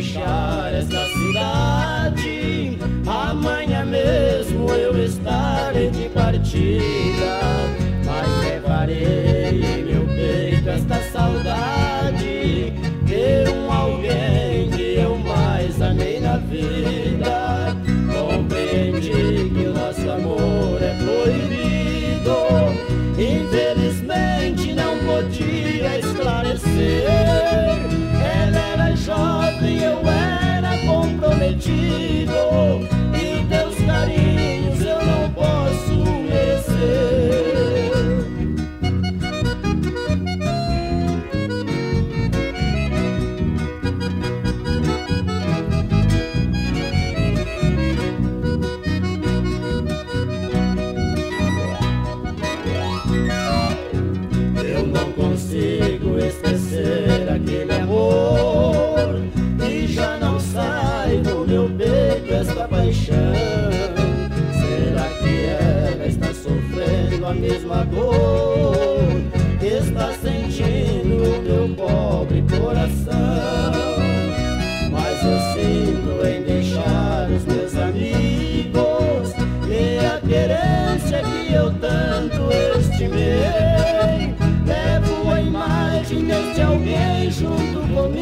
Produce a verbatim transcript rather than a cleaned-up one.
deixar esta cidade, amanhã mesmo eu estarei de partida, mas levarei em meu peito esta saudade de um alguém que eu mais amei na vida. Compreendi que o nosso amor é proibido, infelizmente não podia esclarecer. Jovem, eu era comprometido e teus carinhos eu não posso merecer. Eu não consigo esquecer aquele amor, esta paixão. Será que ela está sofrendo a mesma dor? Está sentindo o meu pobre coração? Mas eu sinto em deixar os meus amigos e a querência que eu tanto estimei. Levo a imagem deste alguém junto comigo.